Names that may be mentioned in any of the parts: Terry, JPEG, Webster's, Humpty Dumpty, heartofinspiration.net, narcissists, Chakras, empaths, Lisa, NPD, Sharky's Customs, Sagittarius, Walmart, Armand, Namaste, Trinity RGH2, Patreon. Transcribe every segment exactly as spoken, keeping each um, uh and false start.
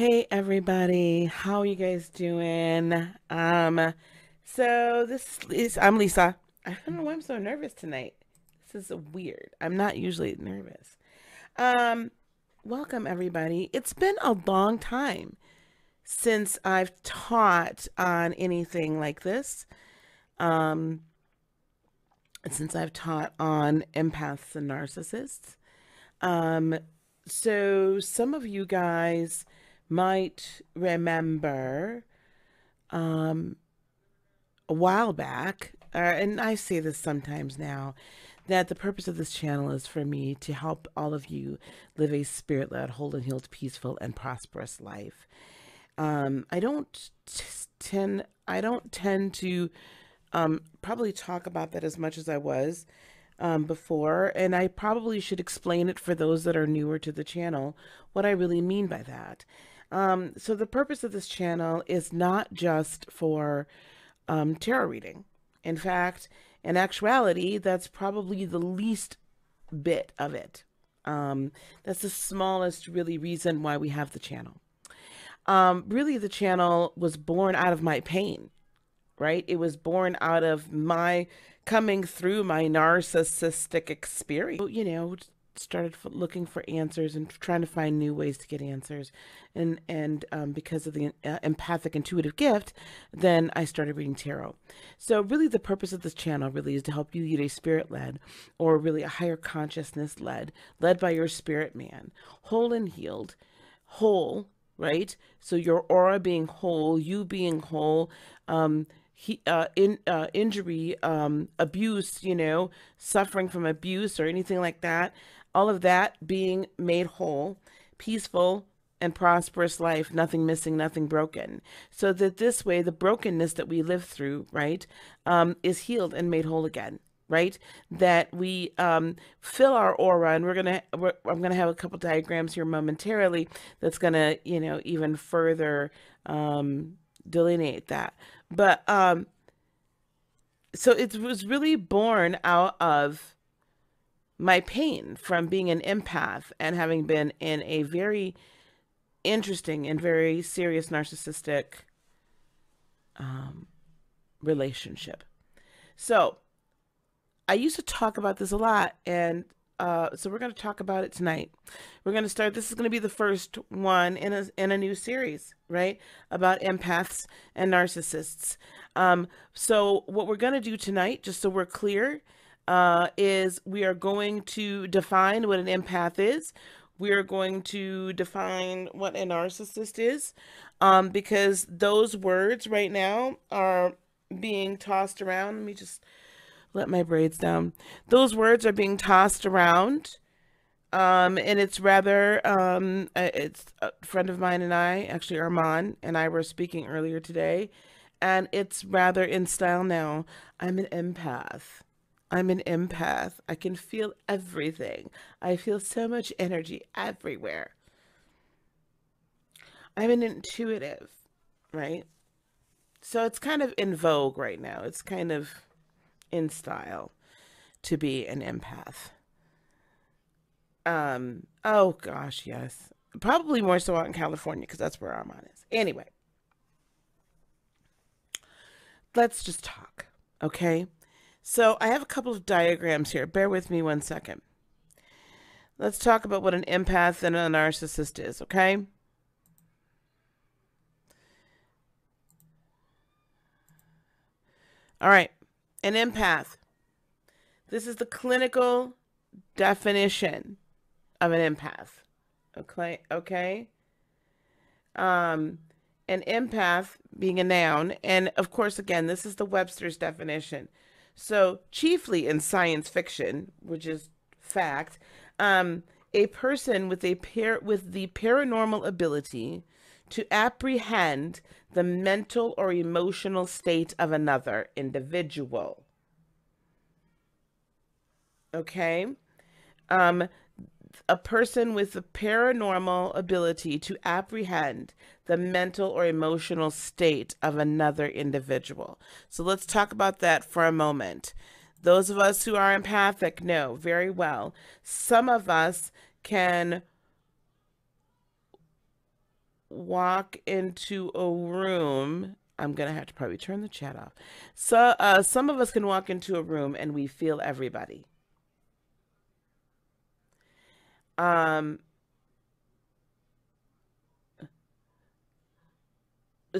Hey everybody, how are you guys doing? Um, so this is, I'm Lisa. I don't know why I'm so nervous tonight. This is weird. I'm not usually nervous. Um, welcome everybody. It's been a long time since I've taught on anything like this. Um, since I've taught on empaths and narcissists. Um, so some of you guys might remember um, a while back, uh, and I say this sometimes now, that the purpose of this channel is for me to help all of you live a spirit-led, whole and healed, peaceful, and prosperous life. Um, I don't tend, I don't tend to um, probably talk about that as much as I was um, before, and I probably should explain it for those that are newer to the channel, what I really mean by that. Um, so the purpose of this channel is not just for um, tarot reading. In fact, in actuality, that's probably the least bit of it. Um, that's the smallest really reason why we have the channel. Um, really, the channel was born out of my pain, right? It was born out of my coming through my narcissistic experience, you know, started looking for answers and trying to find new ways to get answers. And, and um, because of the uh, empathic intuitive gift, then I started reading tarot. So really the purpose of this channel really is to help you lead a spirit-led, or really a higher consciousness-led, led by your spirit man, whole and healed, whole, right? So your aura being whole, you being whole, um, He, uh, in, uh, injury, um, abuse, you know, suffering from abuse or anything like that, all of that being made whole, peaceful and prosperous life, nothing missing, nothing broken. So that this way, the brokenness that we live through, right, um, is healed and made whole again, right? That we um, fill our aura, and we're gonna, we're, I'm gonna have a couple diagrams here momentarily that's gonna, you know, even further um, delineate that. But, um, so it was really born out of my pain from being an empath and having been in a very interesting and very serious narcissistic, um, relationship. So I used to talk about this a lot, and, uh, so we're going to talk about it tonight. We're going to start, this is going to be the first one in a, in a new series, right? About empaths and narcissists. Um, so what we're going to do tonight, just so we're clear, uh, is we are going to define what an empath is. We are going to define what a narcissist is, um, because those words right now are being tossed around. Let me just let my braids down. Those words are being tossed around. Um, and it's rather, um, it's a friend of mine and I, actually Armand and I were speaking earlier today, and it's rather in style now. I'm an empath. I'm an empath. I can feel everything. I feel so much energy everywhere. I'm an intuitive, right? So it's kind of in vogue right now. It's kind of in style to be an empath. Um, oh gosh, yes. Probably more so out in California, because that's where Armand is. Anyway, let's just talk, okay? So I have a couple of diagrams here. Bear with me one second. Let's talk about what an empath and a narcissist is, okay? All right. An empath. This is the clinical definition of an empath. Okay. Okay. Um, an empath being a noun. And of course, again, this is the Webster's definition. So chiefly in science fiction, which is fact, um, a person with a par- with the paranormal ability to apprehend the mental or emotional state of another individual. Okay? Um, a person with the paranormal ability to apprehend the mental or emotional state of another individual. So let's talk about that for a moment. Those of us who are empathic know very well. Some of us can walk into a room. I'm going to have to probably turn the chat off. So uh, some of us can walk into a room and we feel everybody. Um,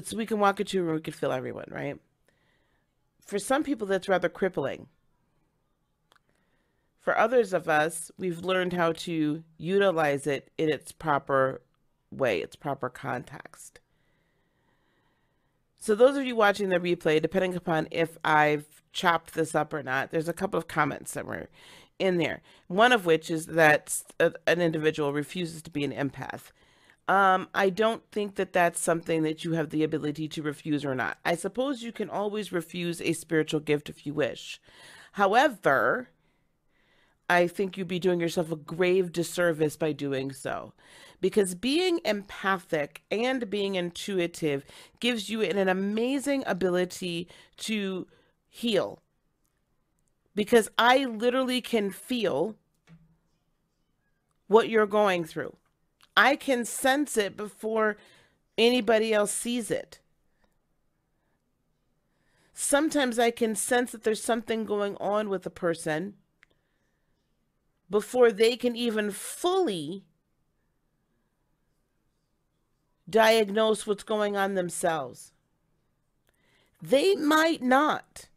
so we can walk into a room, we can feel everyone, right? For some people, that's rather crippling. For others of us, we've learned how to utilize it in its proper way, its proper context. So those of you watching the replay, depending upon if I've chopped this up or not, there's a couple of comments that were in there. One of which is that an individual refuses to be an empath. Um, I don't think that that's something that you have the ability to refuse or not. I suppose you can always refuse a spiritual gift if you wish. However, I think you'd be doing yourself a grave disservice by doing so, because being empathic and being intuitive gives you an, an amazing ability to heal, because I literally can feel what you're going through. I can sense it before anybody else sees it. Sometimes I can sense that there's something going on with a person before they can even fully diagnose what's going on themselves. They might not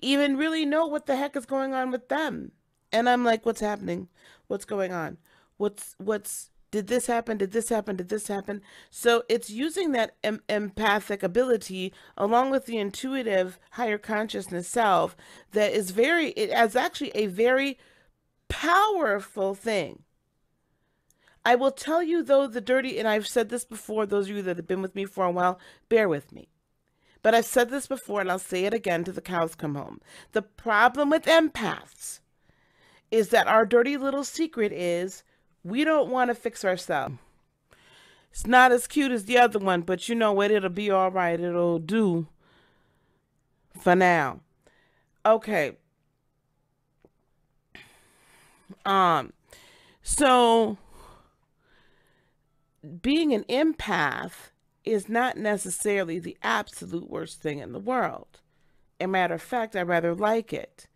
even really know what the heck is going on with them. And I'm like, what's happening? What's going on? What's, what's, did this happen? Did this happen? Did this happen? So it's using that em empathic ability along with the intuitive higher consciousness self that is very, it is actually a very powerful thing. I will tell you though, the dirty, and I've said this before, those of you that have been with me for a while, bear with me. But I've said this before and I'll say it again till the cows come home. The problem with empaths is that our dirty little secret is we don't want to fix ourselves. It's not as cute as the other one, but you know what? It'll be all right. It'll do for now. Okay. Um, so being an empath is not necessarily the absolute worst thing in the world. As a matter of fact, I rather like it.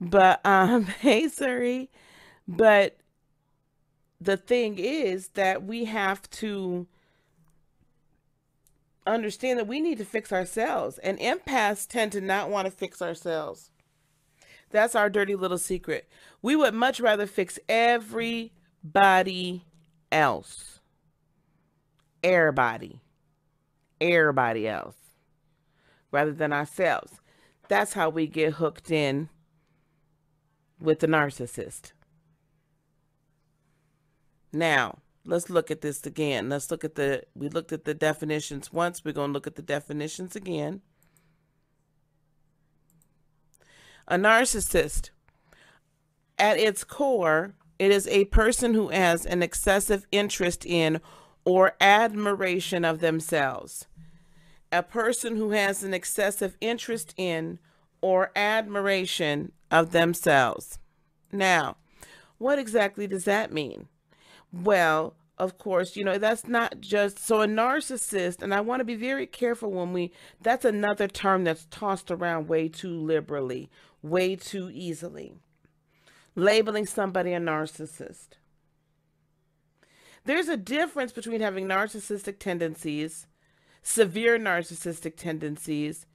But, um, hey, sorry, but the thing is that we have to understand that we need to fix ourselves, and empaths tend to not want to fix ourselves. That's our dirty little secret. We would much rather fix everybody else. Everybody, everybody else rather than ourselves. That's how we get hooked in with the narcissist. Now, let's look at this again. Let's look at the, we looked at the definitions once. We're going to look at the definitions again. A narcissist, at its core, it is a person who has an excessive interest in or admiration of themselves. A person who has an excessive interest in or admiration of themselves. Now, what exactly does that mean? Well, of course, you know, that's not just, so a narcissist, and I want to be very careful when we, that's another term that's tossed around way too liberally, way too easily. Labeling somebody a narcissist. There's a difference between having narcissistic tendencies, severe narcissistic tendencies,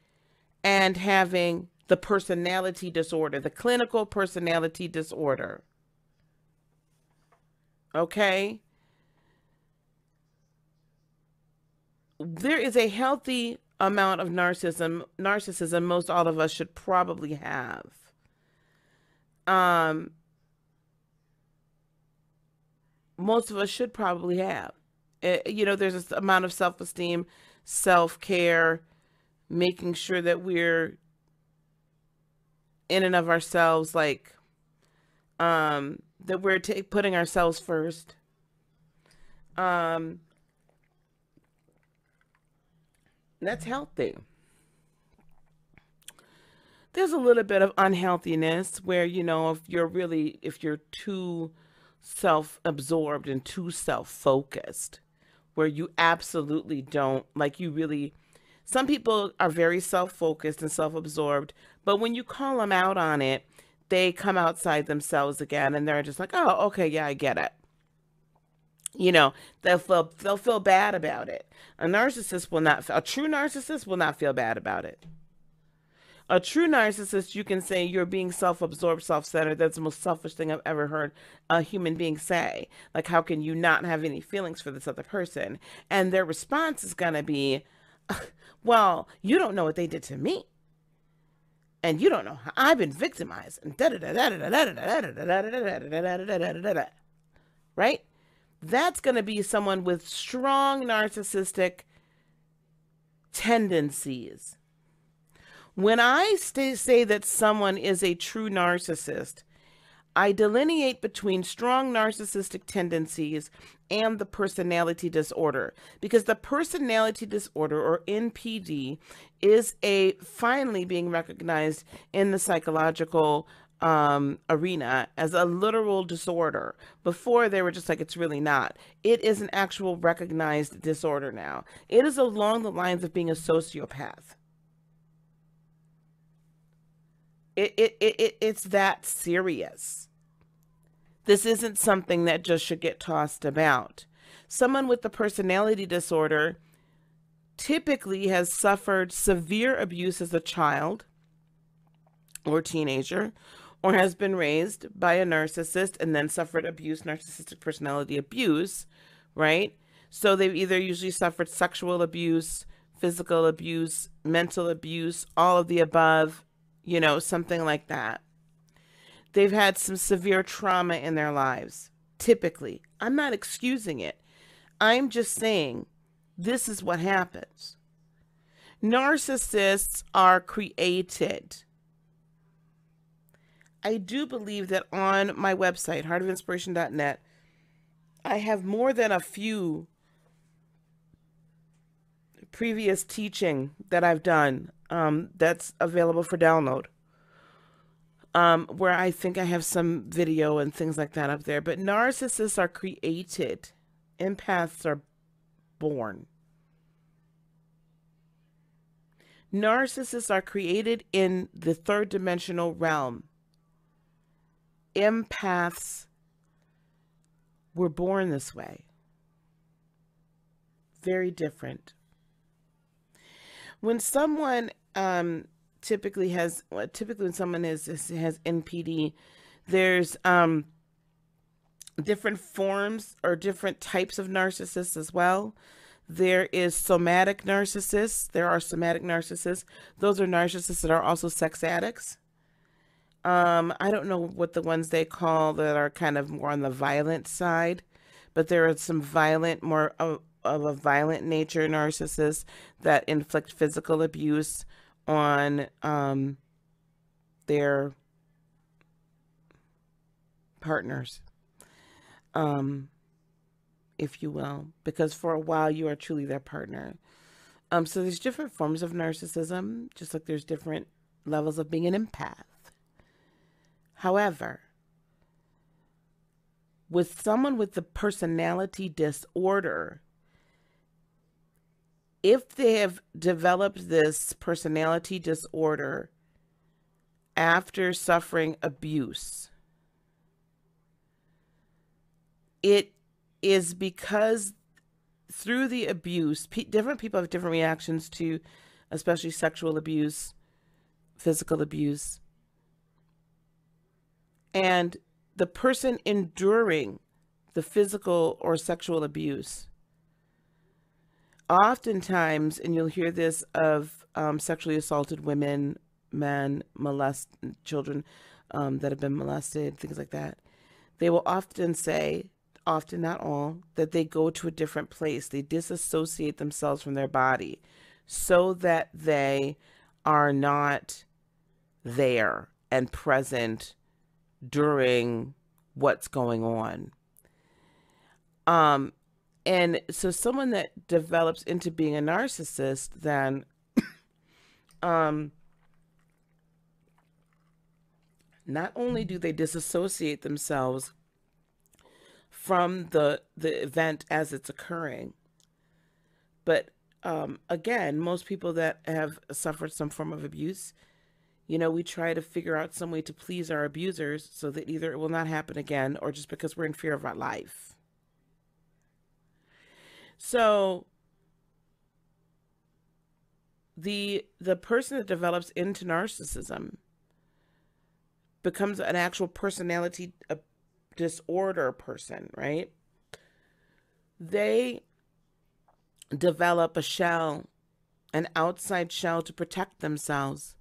and having the personality disorder, the clinical personality disorder. Okay? There is a healthy amount of narcissism, narcissism most all of us should probably have. Um, most of us should probably have. It, you know, there's this amount of self-esteem, self-care, making sure that we're in and of ourselves, like, um, that we're t putting ourselves first. Um, that's healthy. There's a little bit of unhealthiness where, you know, if you're really, if you're too self-absorbed and too self-focused, where you absolutely don't, like you really, some people are very self-focused and self-absorbed, but when you call them out on it, they come outside themselves again and they're just like, oh, okay, yeah, I get it. You know, they'll feel, they'll feel bad about it. A narcissist will not, a true narcissist will not feel bad about it. A true narcissist, you can say you're being self-absorbed, self-centered. That's the most selfish thing I've ever heard a human being say. Like, how can you not have any feelings for this other person? And their response is going to be, well, you don't know what they did to me. And you don't know how I've been victimized. Right? That's going to be someone with strong narcissistic tendencies. When I stay, say that someone is a true narcissist, I delineate between strong narcissistic tendencies and the personality disorder, because the personality disorder, or N P D, is a finally being recognized in the psychological um, arena as a literal disorder. Before they were just like, it's really not. It is an actual recognized disorder now. It is along the lines of being a sociopath. It, it, it, it, it's that serious. This isn't something that just should get tossed about. Someone with the personality disorder typically has suffered severe abuse as a child or teenager, or has been raised by a narcissist and then suffered abuse, narcissistic personality abuse, right? So they've either usually suffered sexual abuse, physical abuse, mental abuse, all of the above. You know, something like that. They've had some severe trauma in their lives, typically. I'm not excusing it. I'm just saying this is what happens. Narcissists are created. I do believe that on my website, heart of inspiration dot net, I have more than a few previous teaching that I've done um, that's available for download, um, where I think I have some video and things like that up there. But narcissists are created. Empaths are born. Narcissists are created in the third dimensional realm. Empaths were born this way. Very different. When someone um, typically has, typically when someone is, is has N P D, there's um, different forms or different types of narcissists as well. There is somatic narcissists. There are somatic narcissists. Those are narcissists that are also sex addicts. Um, I don't know what the ones they call that are kind of more on the violent side, but there are some violent, more uh, of a violent nature narcissists that inflict physical abuse on um, their partners, um, if you will, because for a while you are truly their partner. Um, so there's different forms of narcissism, just like there's different levels of being an empath. However, with someone with the personality disorder, if they have developed this personality disorder after suffering abuse, it is because through the abuse, pe- different people have different reactions to, especially sexual abuse, physical abuse. And the person enduring the physical or sexual abuse, oftentimes, and you'll hear this of um, sexually assaulted women, men, molest children um, that have been molested, things like that. They will often say, often not all, that they go to a different place. They disassociate themselves from their body so that they are not there and present during what's going on. Um, And so someone that develops into being a narcissist, then um, not only do they disassociate themselves from the, the event as it's occurring, But um, again, most people that have suffered some form of abuse, you know, we try to figure out some way to please our abusers so that either it will not happen again or just because we're in fear of our life. So the the person that develops into narcissism becomes an actual personality a disorder person, right? They develop a shell, an outside shell to protect themselves,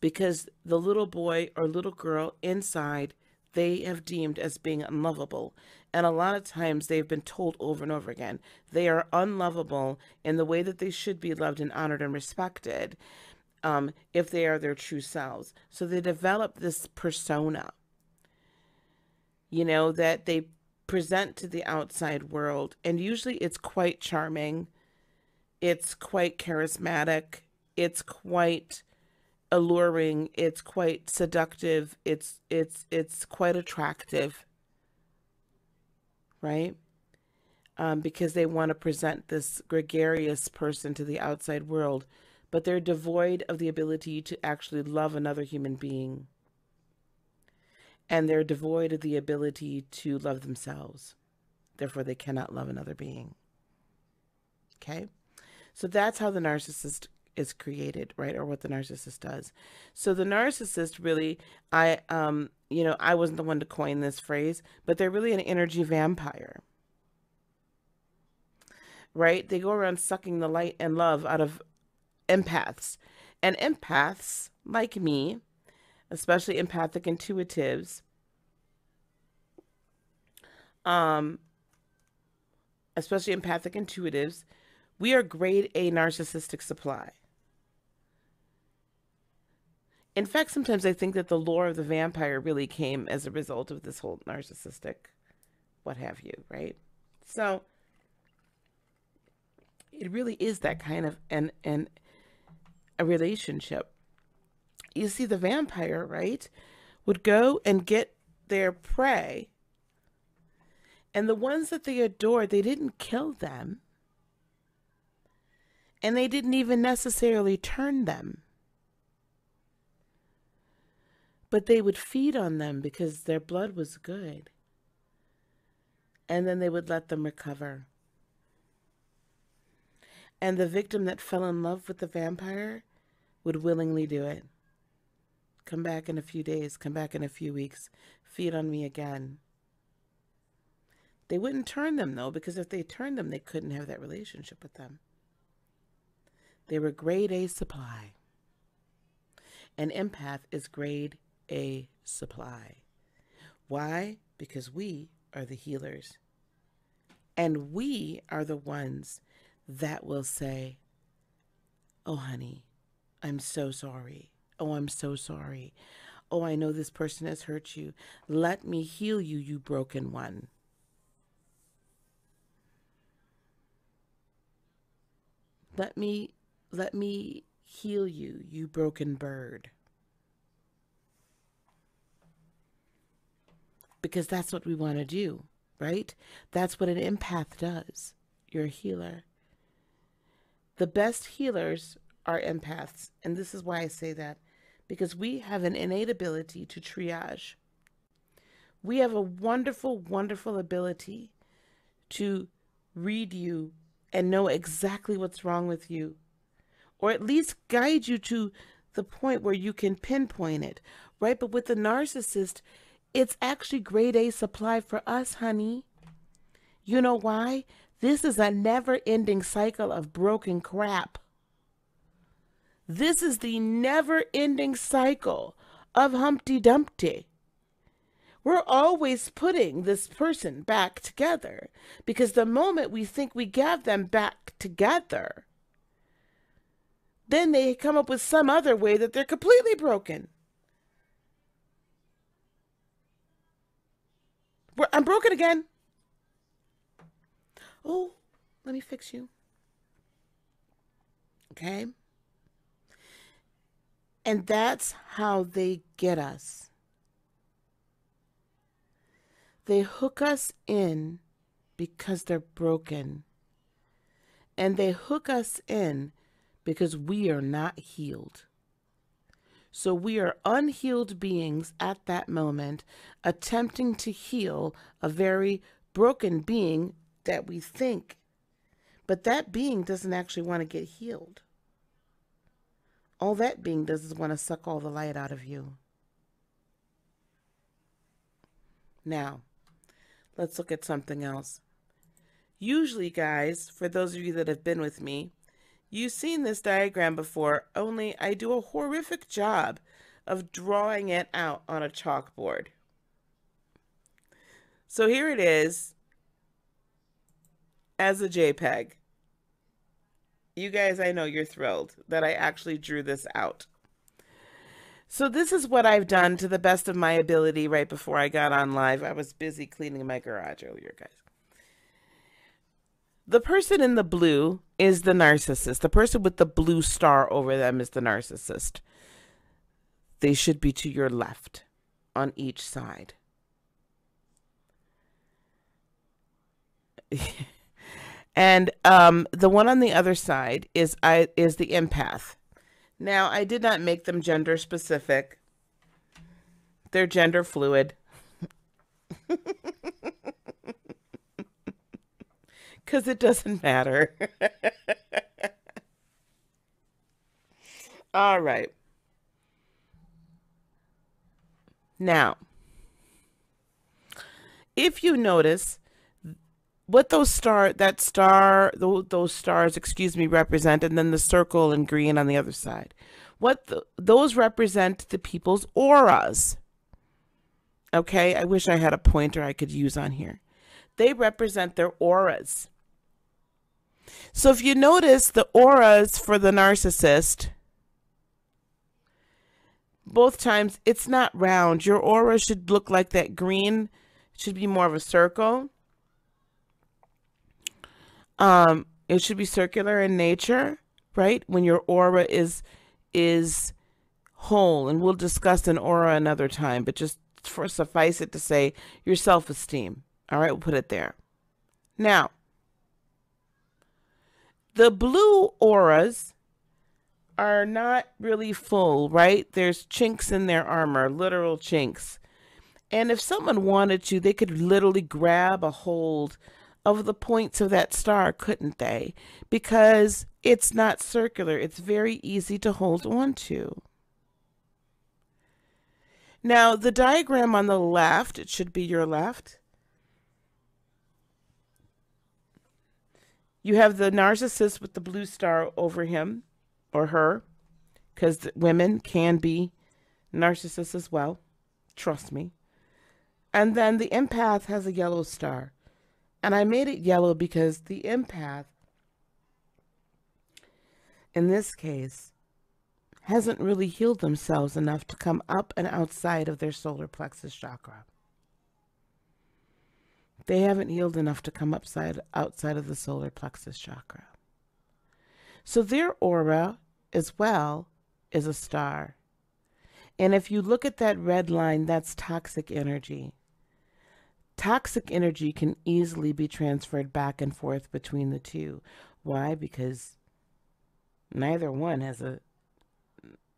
because the little boy or little girl inside they have deemed as being unlovable. And a lot of times they've been told over and over again, they are unlovable in the way that they should be loved and honored and respected um, if they are their true selves. So they develop this persona, you know, that they present to the outside world. And usually it's quite charming. It's quite charismatic. It's quite alluring. It's quite seductive. It's, it's, it's quite attractive, right? Um, because they want to present this gregarious person to the outside world, but they're devoid of the ability to actually love another human being. And they're devoid of the ability to love themselves. Therefore, they cannot love another being. Okay? So that's how the narcissist is created, right? Or what the narcissist does. So the narcissist really, I, um, you know, I wasn't the one to coin this phrase, but they're really an energy vampire, right? They go around sucking the light and love out of empaths, and empaths like me, especially empathic intuitives, um, especially empathic intuitives, we are grade A narcissistic supply. In fact, sometimes I think that the lore of the vampire really came as a result of this whole narcissistic, what have you, right? So it really is that kind of an, an, a relationship. You see, the vampire, right, would go and get their prey. And the ones that they adored, they didn't kill them. And they didn't even necessarily turn them. But they would feed on them because their blood was good. And then they would let them recover. And the victim that fell in love with the vampire would willingly do it. Come back in a few days, come back in a few weeks, feed on me again. They wouldn't turn them though, because if they turned them, they couldn't have that relationship with them. They were grade A supply. An empath is grade A supply. Why? Because we are the healers. And we are the ones that will say, oh, honey, I'm so sorry. Oh, I'm so sorry. Oh, I know this person has hurt you. Let me heal you, you broken one. Let me, let me heal you, you broken bird. Because that's what we want to do, right? That's what an empath does. You're a healer. The best healers are empaths. And this is why I say that, because we have an innate ability to triage. We have a wonderful, wonderful ability to read you and know exactly what's wrong with you, or at least guide you to the point where you can pinpoint it, right? But with the narcissist, it's actually grade A supply for us, honey. You know why? This is a never-ending cycle of broken crap. This is the never-ending cycle of Humpty Dumpty. We're always putting this person back together, because the moment we think we got them back together, then they come up with some other way that they're completely broken. We're, I'm broken again. Oh, let me fix you. Okay? And that's how they get us. They hook us in because they're broken. and they hook us in because we are not healed. So we are unhealed beings at that moment, attempting to heal a very broken being that we think, but that being doesn't actually want to get healed. All that being does is want to suck all the light out of you. Now, let's look at something else. Usually, guys, for those of you that have been with me, you've seen this diagram before, only I do a horrific job of drawing it out on a chalkboard. So here it is as a JPEG. You guys, I know you're thrilled that I actually drew this out. So this is what I've done to the best of my ability right before I got on live. I was busy cleaning my garage earlier, guys. The person in the blue is the narcissist. The person with the blue star over them is the narcissist. They should be to your left on each side. And um, the one on the other side is, I, is the empath. Now, I did not make them gender specific. They're gender fluid. Because it doesn't matter. All right. Now, if you notice what those star, that star, those stars, excuse me, represent, and then the circle in green on the other side, what the, those represent the people's auras. Okay, I wish I had a pointer I could use on here. They represent their auras. So if you notice the auras for the narcissist, both times it's not round. Your aura should look like that green, it should be more of a circle. Um, it should be circular in nature, right? When your aura is, is whole, and we'll discuss an aura another time, but just for suffice it to say your self-esteem. All right, we'll put it there. Now, the blue auras are not really full, right? There's chinks in their armor, literal chinks. And if someone wanted to, they could literally grab a hold of the points of that star, couldn't they? Because it's not circular. It's very easy to hold on to. Now, the diagram on the left, it should be your left. You have the narcissist with the blue star over him or her, because women can be narcissists as well. Trust me. And then the empath has a yellow star. And I made it yellow because the empath, in this case, hasn't really healed themselves enough to come up and outside of their solar plexus chakra. They haven't healed enough to come upside, outside of the solar plexus chakra. So their aura as well is a star. And if you look at that red line, that's toxic energy. Toxic energy can easily be transferred back and forth between the two. Why? Because neither one has a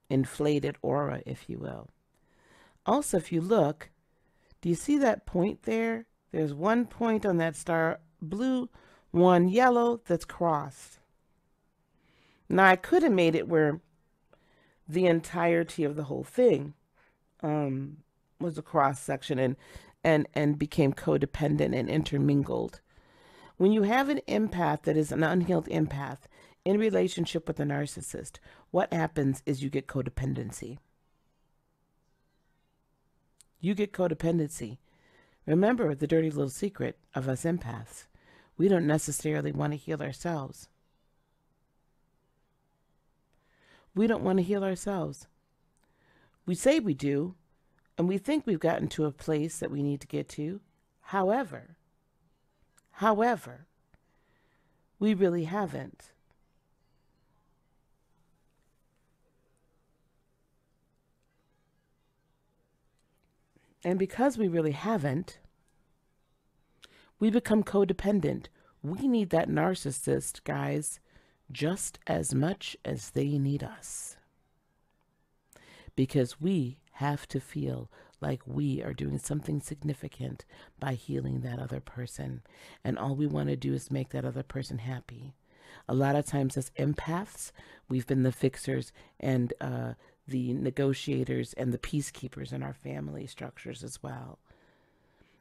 inflated aura, if you will. Also, if you look, do you see that point there? There's one point on that star blue, one yellow that's crossed. Now, I could have made it where the entirety of the whole thing um, was a cross section and And, and became codependent and intermingled. When you have an empath that is an unhealed empath in relationship with a narcissist, what happens is you get codependency. You get codependency. Remember the dirty little secret of us empaths. We don't necessarily want to heal ourselves. We don't want to heal ourselves. We say we do. And we think we've gotten to a place that we need to get to. However, however, we really haven't. And because we really haven't, we become codependent. We need that narcissist, guys, just as much as they need us. Because we have to feel like we are doing something significant by healing that other person. And all we want to do is make that other person happy. A lot of times as empaths, we've been the fixers and uh, the negotiators and the peacekeepers in our family structures as well.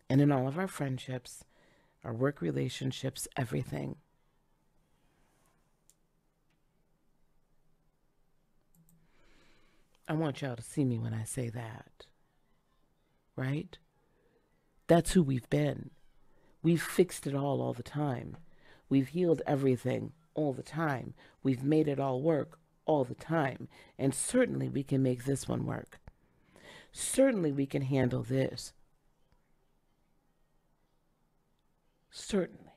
And in all of our friendships, our work relationships, everything. I want y'all to see me when I say that, right? That's who we've been. We've fixed it all all the time. We've healed everything all the time. We've made it all work all the time. And certainly we can make this one work. Certainly we can handle this. Certainly.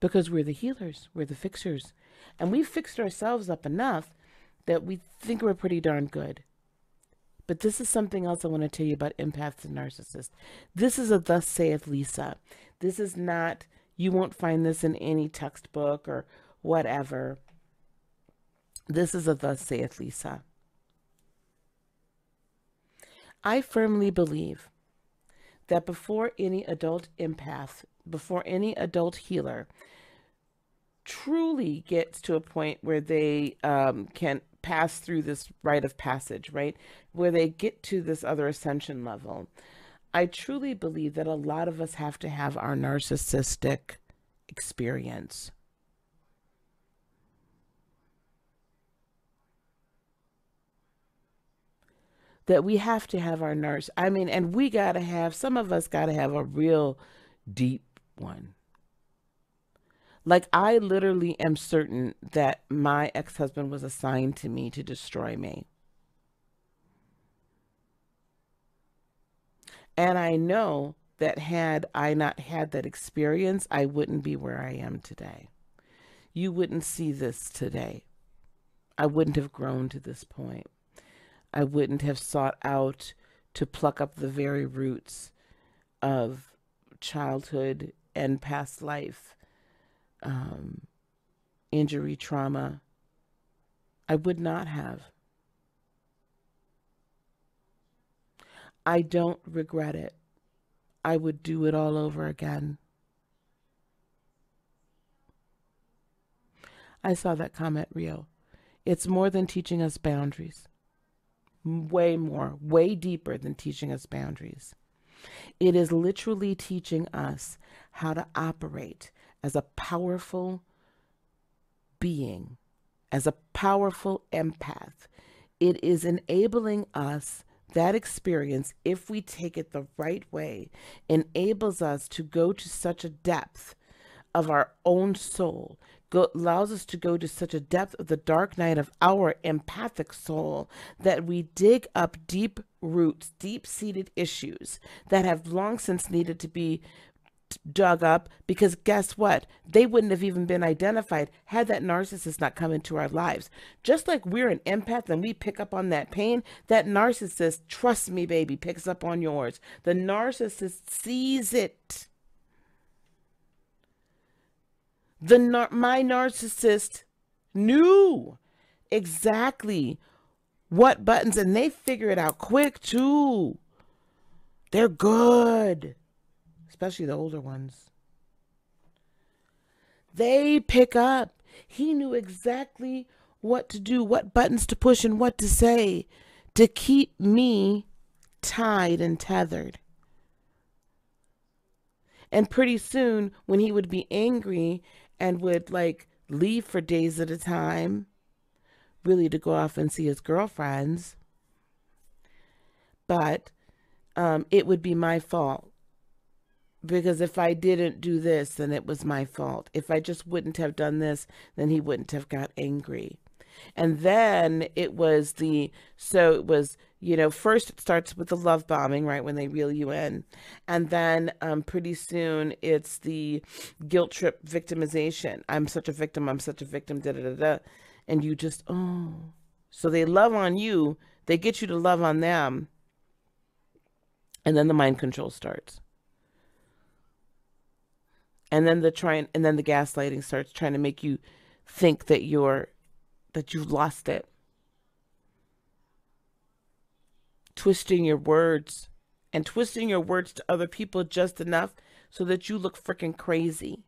Because we're the healers, we're the fixers. And we've fixed ourselves up enough that we think we're pretty darn good. But this is something else I want to tell you about empaths and narcissists. This is a thus saith Lisa. This is not, you won't find this in any textbook or whatever. This is a thus saith Lisa. I firmly believe that before any adult empath, before any adult healer truly gets to a point where they um, can pass through this rite of passage, right? Where they get to this other ascension level. I truly believe that a lot of us have to have our narcissistic experience. That we have to have our nurse. I mean, and we got to have, some of us got to have a real deep one. Like, I literally am certain that my ex-husband was assigned to me to destroy me. And I know that had I not had that experience, I wouldn't be where I am today. You wouldn't see this today. I wouldn't have grown to this point. I wouldn't have sought out to pluck up the very roots of childhood and past life, um, injury, trauma. I would not have. I don't regret it. I would do it all over again. I saw that comment, Rio. It's more than teaching us boundaries. Way more, way deeper than teaching us boundaries. It is literally teaching us how to operate as a powerful being, as a powerful empath. It is enabling us, that experience, if we take it the right way, enables us to go to such a depth of our own soul, Go, allows us to go to such a depth of the dark night of our empathic soul that we dig up deep roots, deep-seated issues that have long since needed to be dug up, because guess what? They wouldn't have even been identified had that narcissist not come into our lives. Just like we're an empath and we pick up on that pain, that narcissist, trust me, baby, picks up on yours. The narcissist sees it. The nar my narcissist knew exactly what buttons, and they figure it out quick too. They're good, especially the older ones. They pick up. He knew exactly what to do, what buttons to push and what to say to keep me tied and tethered. And pretty soon when he would be angry and would like leave for days at a time, really to go off and see his girlfriends. But um, it would be my fault, because if I didn't do this, then it was my fault. If I just wouldn't have done this, then he wouldn't have got angry. And then it was the, so it was, you know, first it starts with the love bombing, right? When they reel you in. And then um, pretty soon it's the guilt trip victimization. I'm such a victim. I'm such a victim. Da, da, da, da. And you just, oh, so they love on you. They get you to love on them. And then the mind control starts. and then the trying and then the gaslighting starts, trying to make you think that you're that you've lost it, twisting your words and twisting your words to other people just enough so that you look freaking crazy.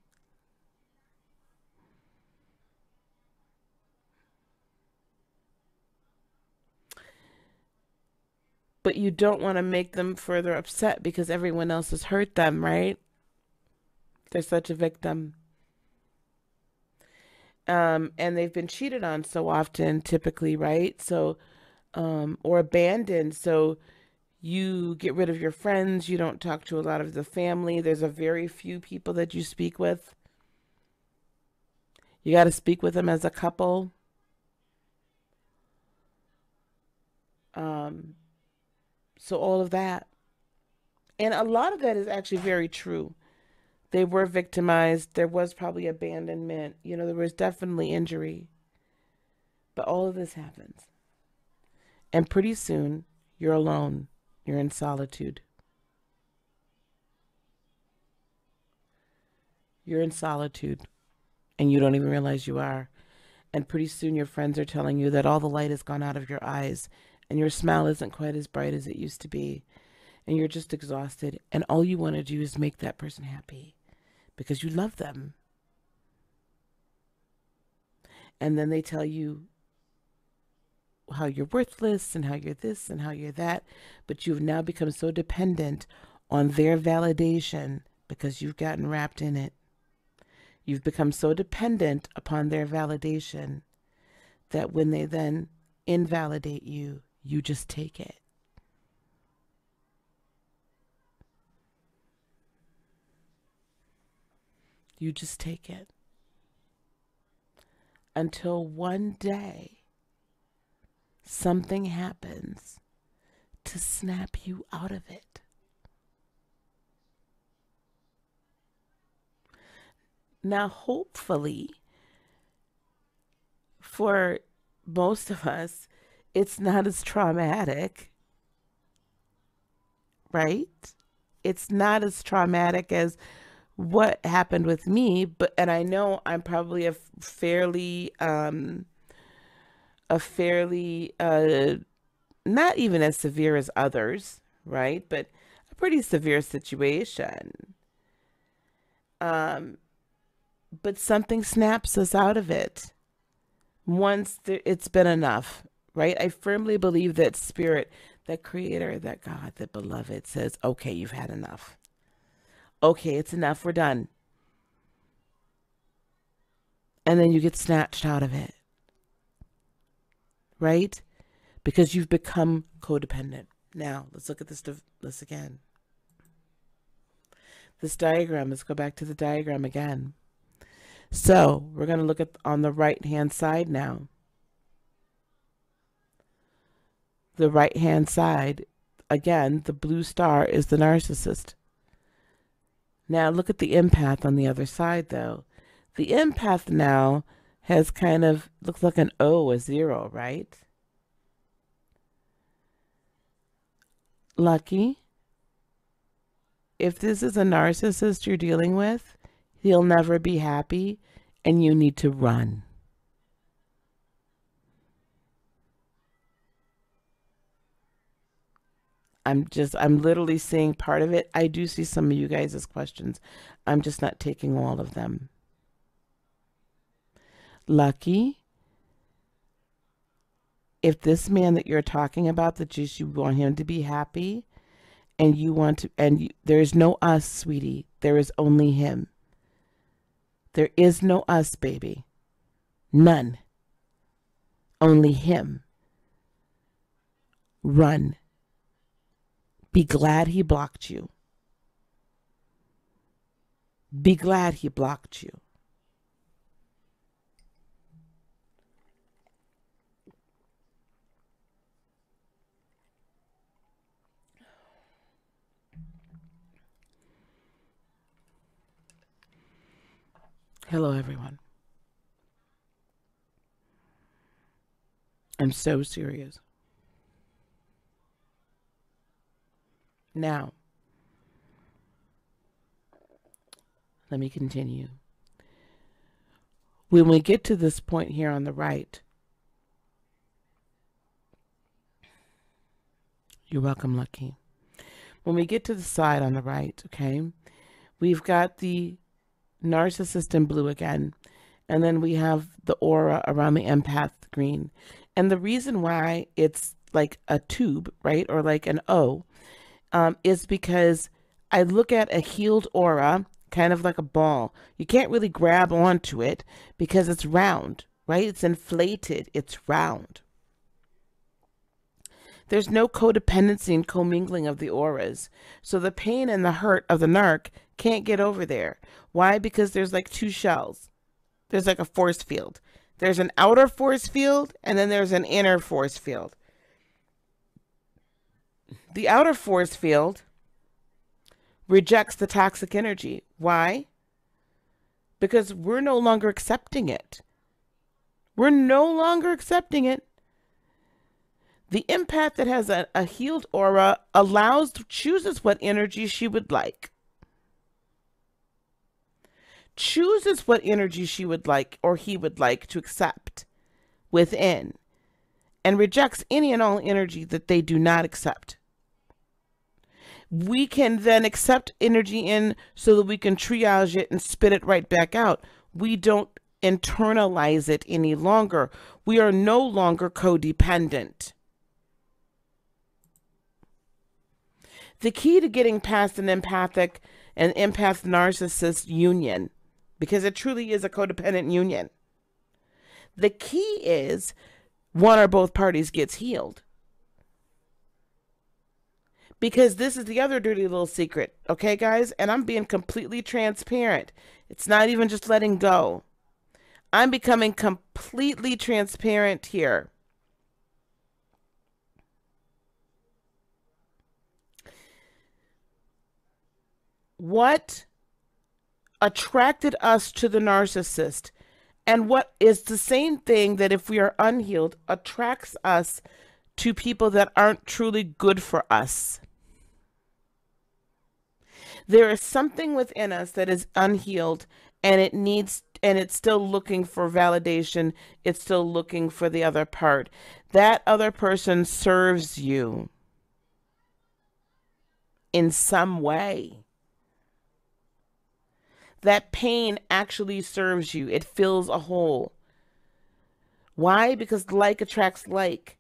But you don't want to make them further upset because everyone else has hurt them, right? They're such a victim. Um, and they've been cheated on so often, typically, right? So, um, or abandoned. So you get rid of your friends. You don't talk to a lot of the family. There's a very few people that you speak with. You got to speak with them as a couple. Um... So all of that. And a lot of that is actually very true. They were victimized. There was probably abandonment. You know, there was definitely injury. But all of this happens. And pretty soon, you're alone. You're in solitude. You're in solitude. And you don't even realize you are. And pretty soon, your friends are telling you that all the light has gone out of your eyes. And your smile isn't quite as bright as it used to be. And you're just exhausted. And all you want to do is make that person happy because you love them. And then they tell you how you're worthless and how you're this and how you're that. But you've now become so dependent on their validation because you've gotten wrapped in it. You've become so dependent upon their validation that when they then invalidate you, you just take it. You just take it. Until one day, something happens to snap you out of it. Now, hopefully, for most of us, it's not as traumatic, right? It's not as traumatic as what happened with me, but, and I know I'm probably a fairly, um, a fairly, uh, not even as severe as others, right? But a pretty severe situation. Um, but something snaps us out of it. Once there, it's been enough, right? I firmly believe that spirit, that creator, that God, that beloved says, okay, you've had enough. Okay, it's enough. We're done. And then you get snatched out of it, right? Because you've become codependent. Now, let's look at this, this again. This diagram, let's go back to the diagram again. So we're going to look at on the right-hand side now. The right-hand side, again, the blue star is the narcissist. Now look at the empath on the other side, though. The empath now has kind of, looks like an O, a zero, right? Lucky. If this is a narcissist you're dealing with, he'll never be happy, and you need to run. I'm just, I'm literally seeing part of it. I do see some of you guys' questions. I'm just not taking all of them. Lucky. If this man that you're talking about, that you, you want him to be happy, and you want to, and you, there is no us, sweetie. There is only him. There is no us, baby. None. Only him. Run. Be glad he blocked you. Be glad he blocked you. Hello, everyone. I'm so serious. Now, Let me continue. When we get to this point here on the right, you're welcome, Lucky. When we get to the side on the right, okay, we've got the narcissist in blue again, and then we have the aura around the empath green. And the reason why it's like a tube, right, or like an O, um, is because I look at a healed aura kind of like a ball. You can't really grab onto it because it's round, right? It's inflated, it's round. There's no codependency and commingling of the auras. So the pain and the hurt of the narc can't get over there. Why? Because there's like two shells. There's like a force field. There's an outer force field, and then there's an inner force field. The outer force field rejects the toxic energy. Why? Because we're no longer accepting it. We're no longer accepting it. The empath that has a, a healed aura allows, chooses what energy she would like. Chooses what energy she would like or he would like to accept within, and rejects any and all energy that they do not accept. We can then accept energy in so that we can triage it and spit it right back out. We don't internalize it any longer. We are no longer codependent. The key to getting past an empathic and empath narcissist union, because it truly is a codependent union. The key is one or both parties gets healed. Because this is the other dirty little secret, okay, guys? And I'm being completely transparent. It's not even just letting go. I'm becoming completely transparent here. What attracted us to the narcissist, and what is the same thing that if we are unhealed attracts us to people that aren't truly good for us. There is something within us that is unhealed, and it needs, and it's still looking for validation. It's still looking for the other part. That other person serves you in some way. That pain actually serves you. It fills a hole. Why? Because like attracts like.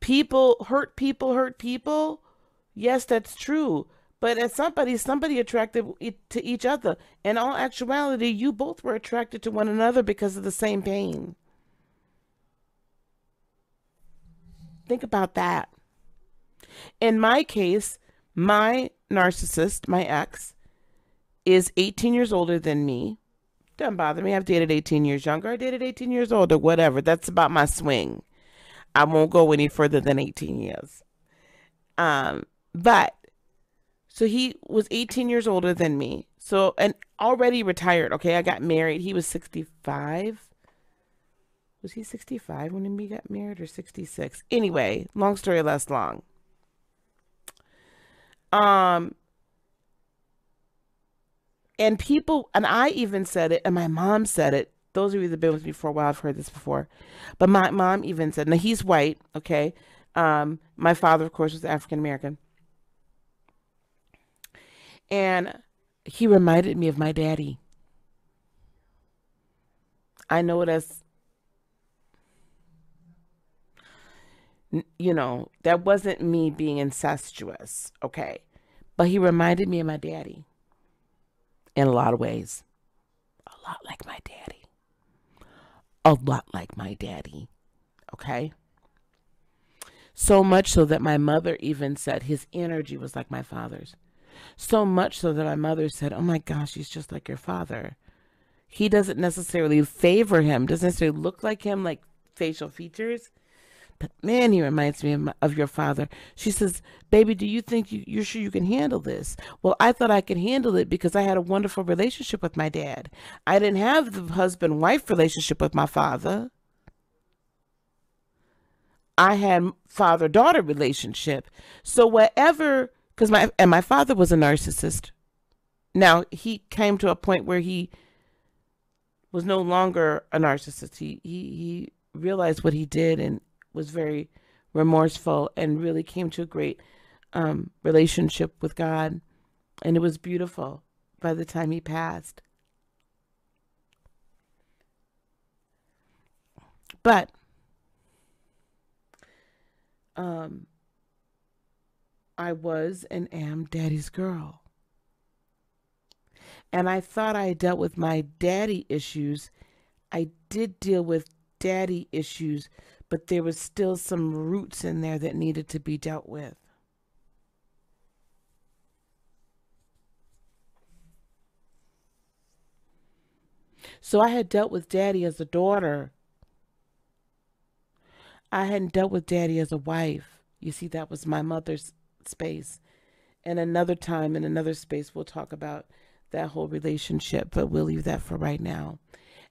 People hurt people hurt people. Yes, that's true. But as somebody, somebody attracted to each other. In all actuality, you both were attracted to one another because of the same pain. Think about that. In my case, my narcissist, my ex, is eighteen years older than me. Doesn't bother me. I've dated eighteen years younger. I dated eighteen years older, whatever. That's about my swing. I won't go any further than eighteen years. Um, but so he was eighteen years older than me. So, and already retired. Okay. I got married. He was sixty-five. Was he sixty-five when we got married, or sixty-six? Anyway, long story less long. Um, And people, and I even said it, and my mom said it. Those of you that have been with me for a while have heard this before. But my mom even said, now he's white, okay? Um, my father, of course, was African-American. And he reminded me of my daddy. I know it as, you know, that wasn't me being incestuous, okay? But he reminded me of my daddy. In a lot of ways. A lot like my daddy. A lot like my daddy. Okay? So much so that my mother even said his energy was like my father's. So much so that my mother said, oh my gosh, he's just like your father. He doesn't necessarily favor him. Doesn't necessarily look like him, like facial features. But man, he reminds me of, my, of your father. She says, baby, do you think you, you're sure you can handle this? Well, I thought I could handle it because I had a wonderful relationship with my dad. I didn't have the husband-wife relationship with my father. I had father-daughter relationship. So whatever, because my, and my father was a narcissist. Now, he came to a point where he was no longer a narcissist. He, he, he realized what he did and was very remorseful and really came to a great um, relationship with God. And it was beautiful by the time he passed. But um, I was and am daddy's girl. And I thought I dealt with my daddy issues. I did deal with daddy issues, but there was still some roots in there that needed to be dealt with. So I had dealt with daddy as a daughter. I hadn't dealt with daddy as a wife. You see, that was my mother's space. And another time, in another space, we'll talk about that whole relationship, but we'll leave that for right now.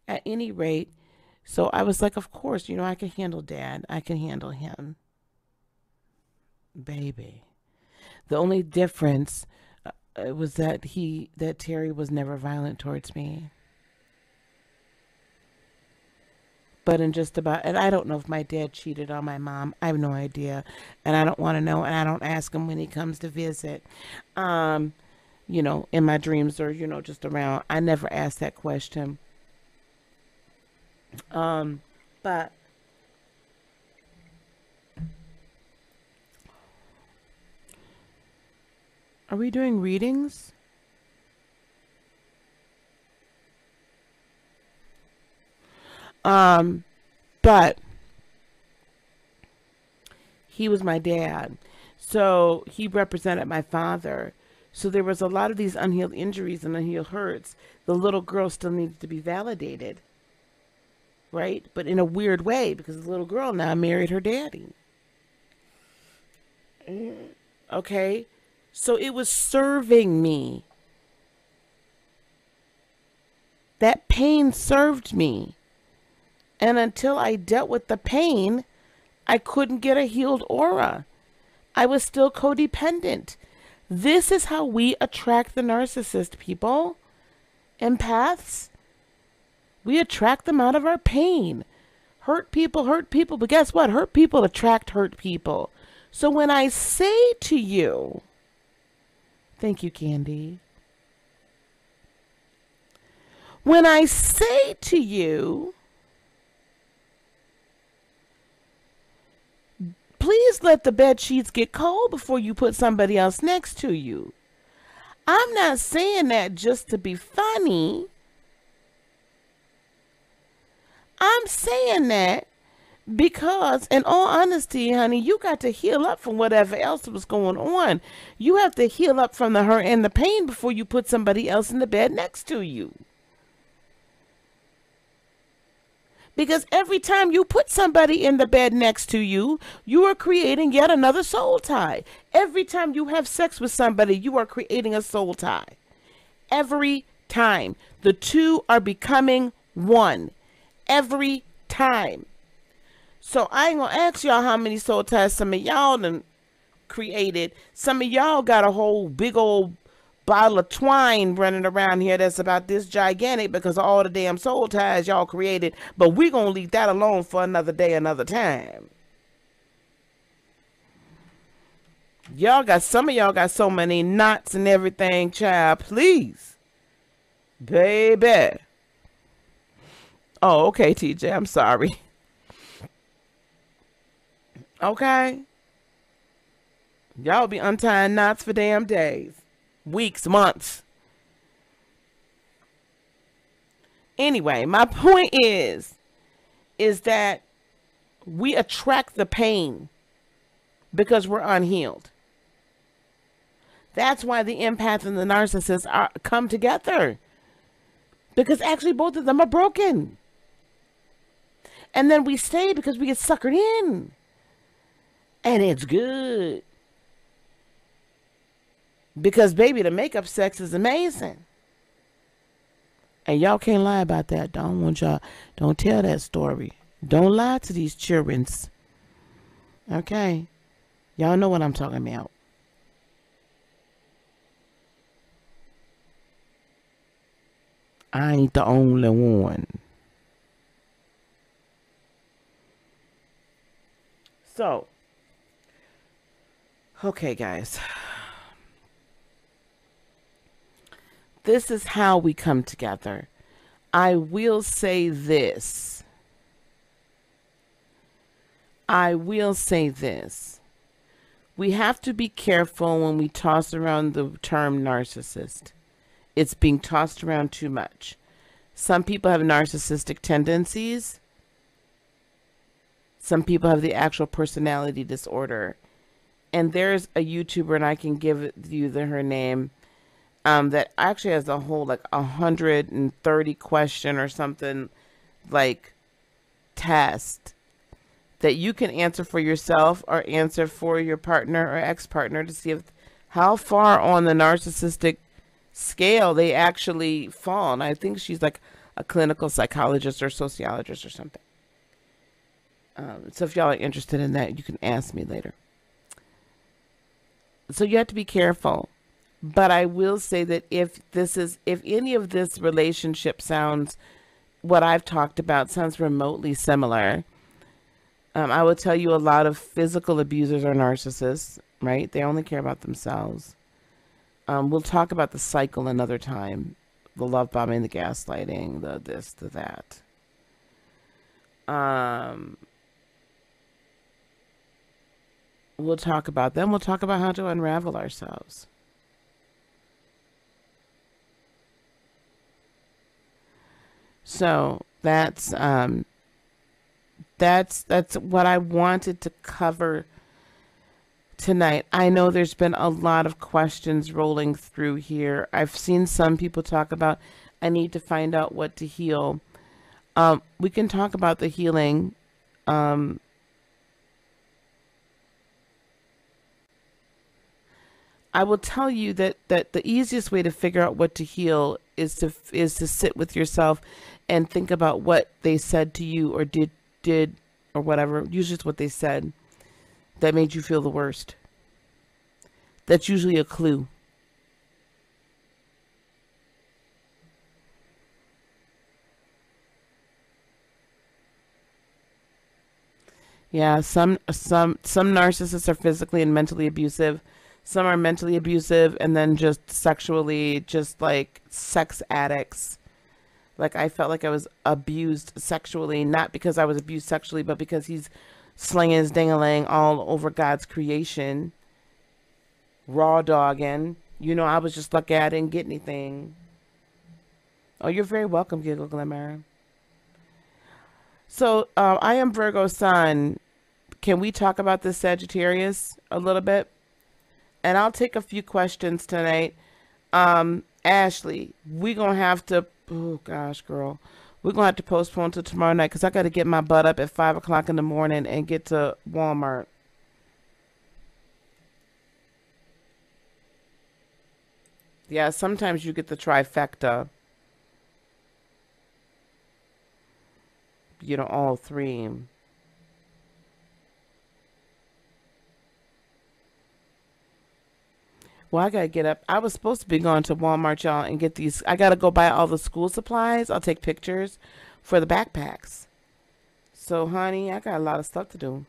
At any rate, so I was like, of course, you know, I can handle dad. I can handle him. Baby. The only difference uh, was that he, that Terry was never violent towards me. But in just about, and I don't know if my dad cheated on my mom. I have no idea. And I don't want to know. And I don't ask him when he comes to visit, um, you know, in my dreams or, you know, just around. I never asked that question. Um, but are we doing readings? Um, but he was my dad. So he represented my father. So there was a lot of these unhealed injuries and unhealed hurts. The little girl still needed to be validated. Right? But in a weird way, because the little girl now married her daddy. Okay. So it was serving me. That pain served me. And until I dealt with the pain, I couldn't get a healed aura. I was still codependent. This is how we attract the narcissist, people. Empaths. We attract them out of our pain. Hurt people, hurt people. But guess what? Hurt people attract hurt people. So when I say to you, thank you, Candy. When I say to you, please let the bed sheets get cold before you put somebody else next to you. I'm not saying that just to be funny. I'm saying that because, in all honesty, honey, you got to heal up from whatever else was going on. You have to heal up from the hurt and the pain before you put somebody else in the bed next to you. Because every time you put somebody in the bed next to you, you are creating yet another soul tie. Every time you have sex with somebody, you are creating a soul tie. Every time. The two are becoming one. Every time. So I ain't gonna ask y'all how many soul ties some of y'all done created. Some of y'all got a whole big old bottle of twine running around here that's about this gigantic because of all the damn soul ties y'all created, but we're gonna leave that alone for another day, another time. Y'all got, some of y'all got so many knots and everything, child, please, baby. Oh, okay, T J, I'm sorry. Okay, y'all be untying knots for damn days, weeks, months. Anyway, my point is, is that we attract the pain because we're unhealed. That's why the empath and the narcissist are, come together, because actually both of them are broken. And then we stay because we get suckered in, and it's good. Because, baby, the makeup sex is amazing. And y'all can't lie about that. Don't want y'all. Don't tell that story. Don't lie to these children. Okay. Y'all know what I'm talking about. I ain't the only one. So, okay, guys. This is how we come together. I will say this. I will say this. We have to be careful when we toss around the term narcissist. It's being tossed around too much. Some people have narcissistic tendencies. Some people have the actual personality disorder. And there's a YouTuber, and I can give you the, her name, um, that actually has a whole like one hundred thirty question or something like test that you can answer for yourself or answer for your partner or ex-partner to see if, how far on the narcissistic scale they actually fall. And I think she's like a clinical psychologist or sociologist or something. Um, so if y'all are interested in that, you can ask me later. So you have to be careful. But I will say that if this is, if any of this relationship sounds, what I've talked about sounds remotely similar, um, I will tell you a lot of physical abusers are narcissists, right? They only care about themselves. Um, we'll talk about the cycle another time. The love bombing, the gaslighting, the this, the that. Um, we'll talk about them. We'll talk about how to unravel ourselves. So that's, um, that's, that's what I wanted to cover tonight. I know there's been a lot of questions rolling through here. I've seen some people talk about, I need to find out what to heal. Um, we can talk about the healing. Um, I will tell you that, that the easiest way to figure out what to heal is to, is to sit with yourself and think about what they said to you or did, did or whatever. Usually it's what they said that made you feel the worst. That's usually a clue. Yeah, some some some narcissists are physically and mentally abusive. Some are mentally abusive and then just sexually, just like sex addicts. Like I felt like I was abused sexually, not because I was abused sexually, but because he's slinging his ding-a-lang all over God's creation, raw dogging. You know, I was just lucky I didn't get anything. Oh, you're very welcome, Giggle Glimmer. So, uh, I am Virgo Sun. Can we talk about this Sagittarius a little bit? And I'll take a few questions tonight. Um, Ashley, we're going to have to, oh gosh, girl. We're going to have to postpone till tomorrow night because I got to get my butt up at five o'clock in the morning and get to Walmart. Yeah, sometimes you get the trifecta. You know, all three. Well, I got to get up. I was supposed to be going to Walmart, y'all, and get these. I got to go buy all the school supplies. I'll take pictures for the backpacks. So, honey, I got a lot of stuff to do.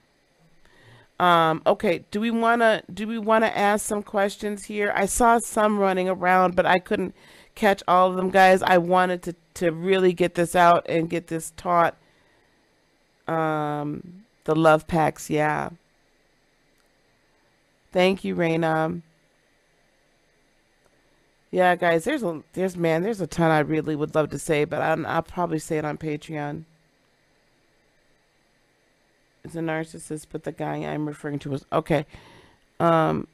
Um, okay, do we want to do we want to ask some questions here? I saw some running around, but I couldn't catch all of them, guys. I wanted to, to really get this out and get this taught. Um, the love packs, yeah. Thank you, Raina. Yeah, guys, there's a, there's, man, there's a ton I really would love to say, but I'm, I'll probably say it on Patreon. It's a narcissist, but the guy I'm referring to was, okay. Um,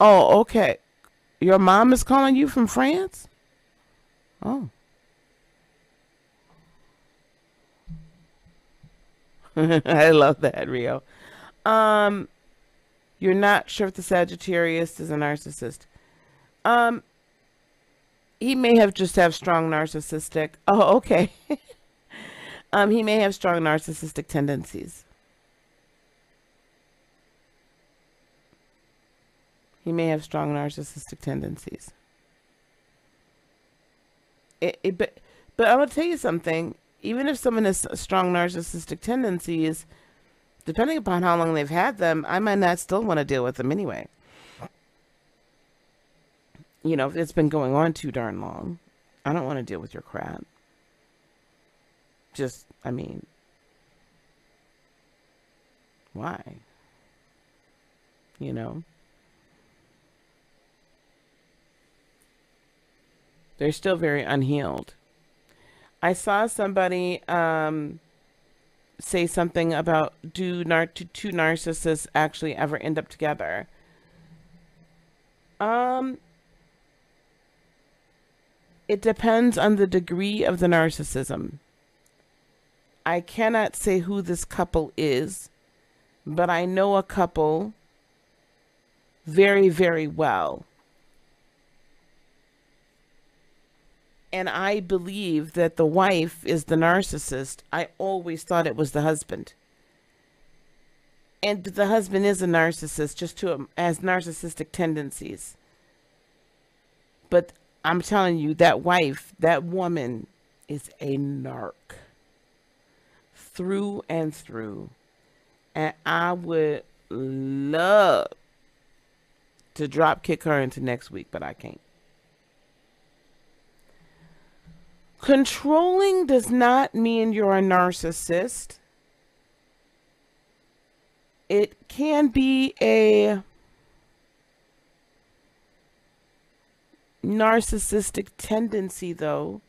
oh, okay. Your mom is calling you from France? Oh. I love that, Rio. Um, you're not sure if the Sagittarius is a narcissist. Um, he may have just have strong narcissistic. Oh, okay. um, he may have strong narcissistic tendencies. He may have strong narcissistic tendencies. it, it, but, but I'm going to tell you something. Even if someone has strong narcissistic tendencies, depending upon how long they've had them, I might not still want to deal with them anyway. You know, if it's been going on too darn long, I don't want to deal with your crap. Just, I mean, why? You know? They're still very unhealed. I saw somebody um, say something about do, nar do two narcissists actually ever end up together? Um, it depends on the degree of the narcissism. I cannot say who this couple is, but I know a couple very, very well. And I believe that the wife is the narcissist. I always thought it was the husband. And the husband is a narcissist, just to has narcissistic tendencies. But I'm telling you, that wife, that woman is a narc. Through and through. And I would love to drop kick her into next week, but I can't. Controlling does not mean you're a narcissist. It can be a narcissistic tendency, though,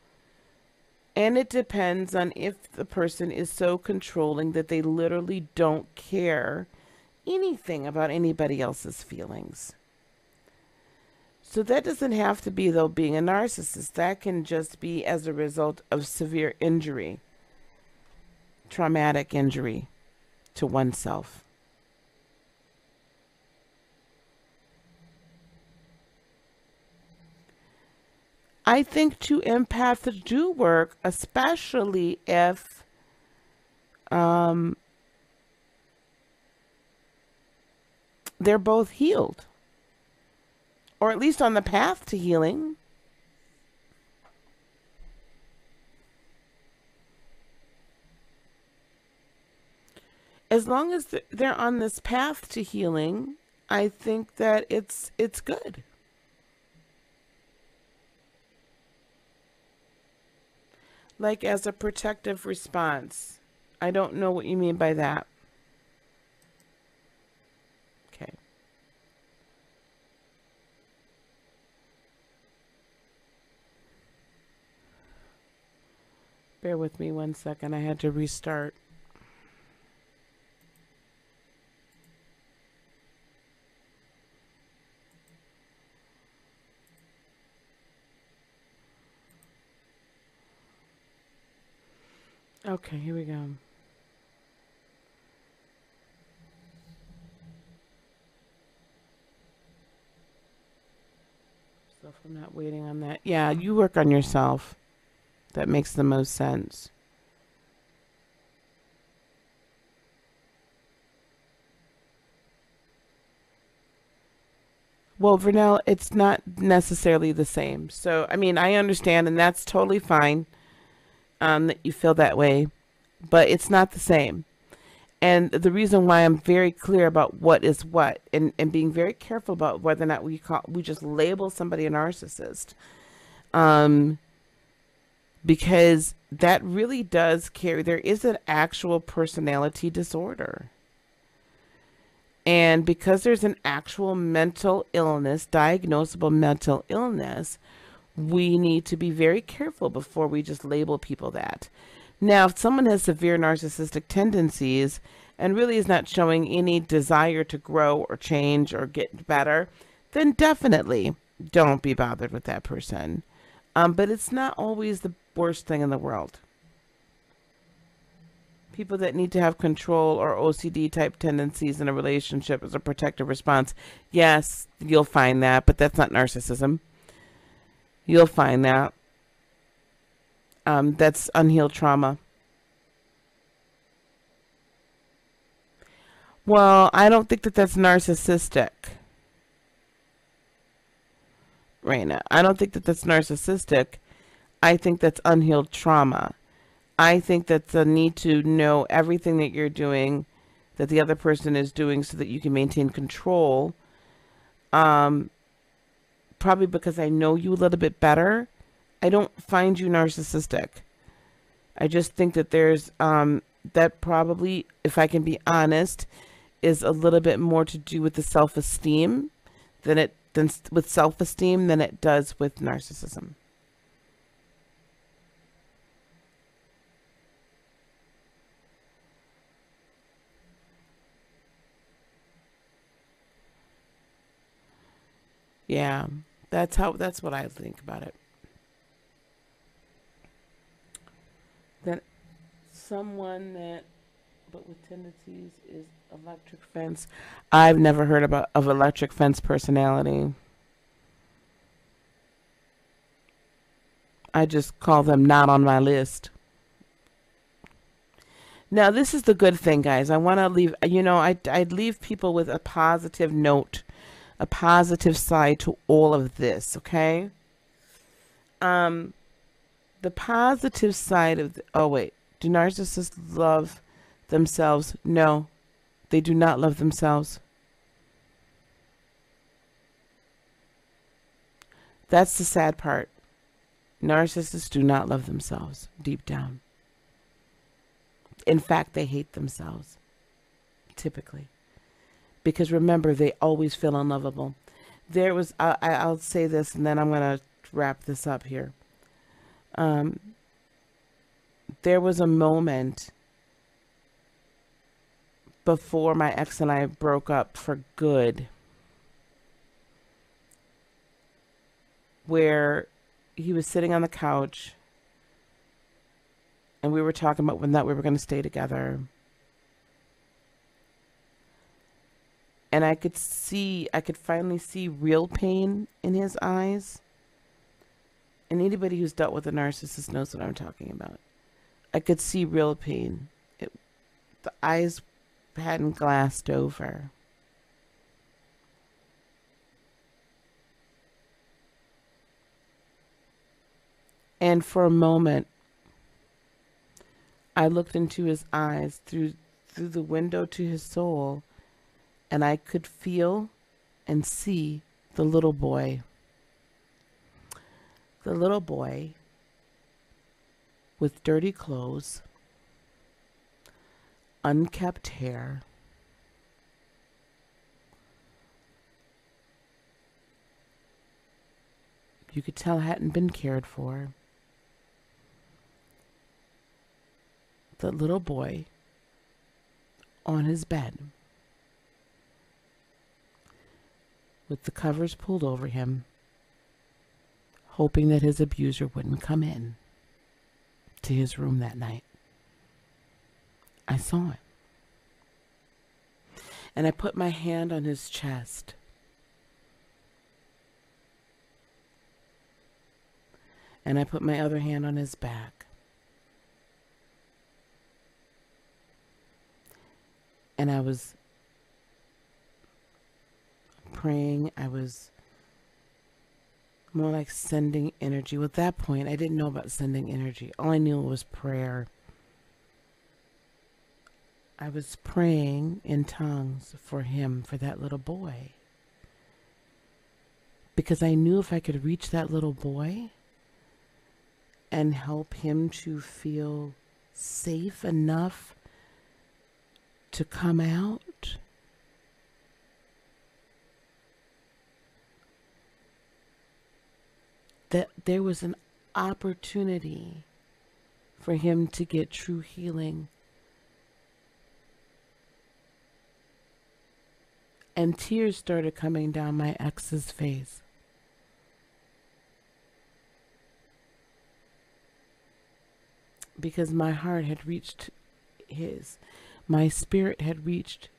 and it depends on if the person is so controlling that they literally don't care anything about anybody else's feelings. So that doesn't have to be, though, being a narcissist. That can just be as a result of severe injury, traumatic injury to oneself. I think two empaths do work, especially if um, they're both healed. Or at least on the path to healing. As long as they're on this path to healing, I think that it's it's good. Like as a protective response. I don't know what you mean by that. Bear with me one second. I had to restart. Okay, here we go. So if I'm not waiting on that. Yeah, you work on yourself. That makes the most sense. Well, Vernell, it's not necessarily the same. So, I mean, I understand, and that's totally fine um, that you feel that way, but it's not the same. And the reason why I'm very clear about what is what and, and being very careful about whether or not we, call, we just label somebody a narcissist. Um... Because that really does carry, there is an actual personality disorder. And because there's an actual mental illness, diagnosable mental illness, we need to be very careful before we just label people that. Now, if someone has severe narcissistic tendencies and really is not showing any desire to grow or change or get better, then definitely don't be bothered with that person. Um, but it's not always the worst thing in the world. People that need to have control or O C D type tendencies in a relationship as a protective response. Yes, you'll find that, but that's not narcissism. You'll find that. Um, that's unhealed trauma. Well, I don't think that that's narcissistic. Right now, I don't think that that's narcissistic. I think that's unhealed trauma. I think that's a need to know everything that you're doing, that the other person is doing, so that you can maintain control. Um, probably because I know you a little bit better, I don't find you narcissistic. I just think that there's, um, that probably, if I can be honest, is a little bit more to do with the self-esteem than it than with self-esteem than it does with narcissism. Yeah, that's how, that's what I think about it. Then someone that, but with tendencies, is electric fence. I've never heard about of electric fence personality. I just call them not on my list. Now, this is the good thing, guys. I want to leave, you know, I, I leave people with a positive note, a positive side to all of this, okay? Um, the positive side of, the, oh wait, do narcissists love themselves? No, they do not love themselves. That's the sad part. Narcissists do not love themselves deep down. In fact, they hate themselves, typically. Because remember, they always feel unlovable. There was, I, I'll say this and then I'm going to wrap this up here. Um, there was a moment before my ex and I broke up for good, where he was sitting on the couch and we were talking about whether we were going to stay together. And I could see, I could finally see real pain in his eyes. And anybody who's dealt with a narcissist knows what I'm talking about. I could see real pain. It, the eyes hadn't glassed over. And for a moment, I looked into his eyes through, through the window to his soul. And I could feel and see the little boy. The little boy with dirty clothes, unkept hair, you could tell hadn't been cared for. The little boy on his bed, with the covers pulled over him, hoping that his abuser wouldn't come in to his room that night. I saw it. And I put my hand on his chest. And I put my other hand on his back. And I was praying. I was more like sending energy. Well, at that point, I didn't know about sending energy. All I knew was prayer. I was praying in tongues for him, for that little boy. Because I knew if I could reach that little boy and help him to feel safe enough to come out, that there was an opportunity for him to get true healing and tears started coming down my ex's face. Because my heart had reached his, my spirit had reached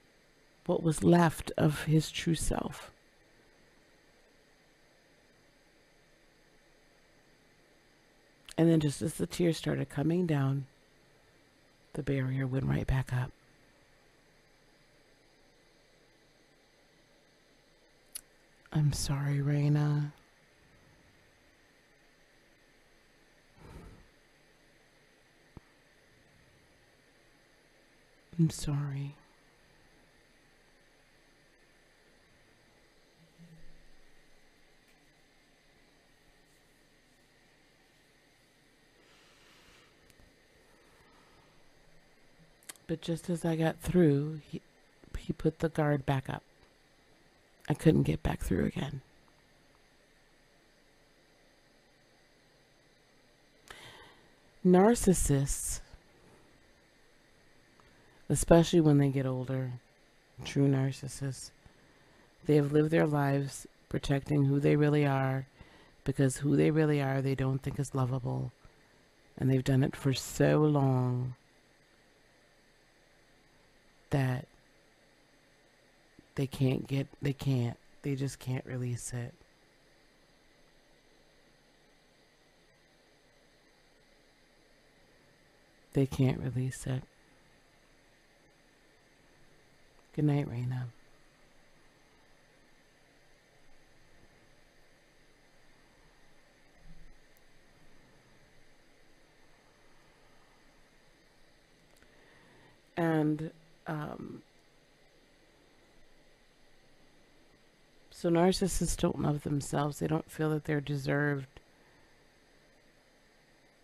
what was left of his true self. And then just as the tears started coming down, the barrier went right back up. I'm sorry, Raina. I'm sorry. But just as I got through, he, he put the guard back up. I couldn't get back through again. Narcissists, especially when they get older, true narcissists, they have lived their lives protecting who they really are, because who they really are they don't think is lovable, and they've done it for so long that they can't get, they can't, they just can't release it. They can't release it. Good night, Raina. And um, so narcissists don't love themselves. They don't feel that they're deserved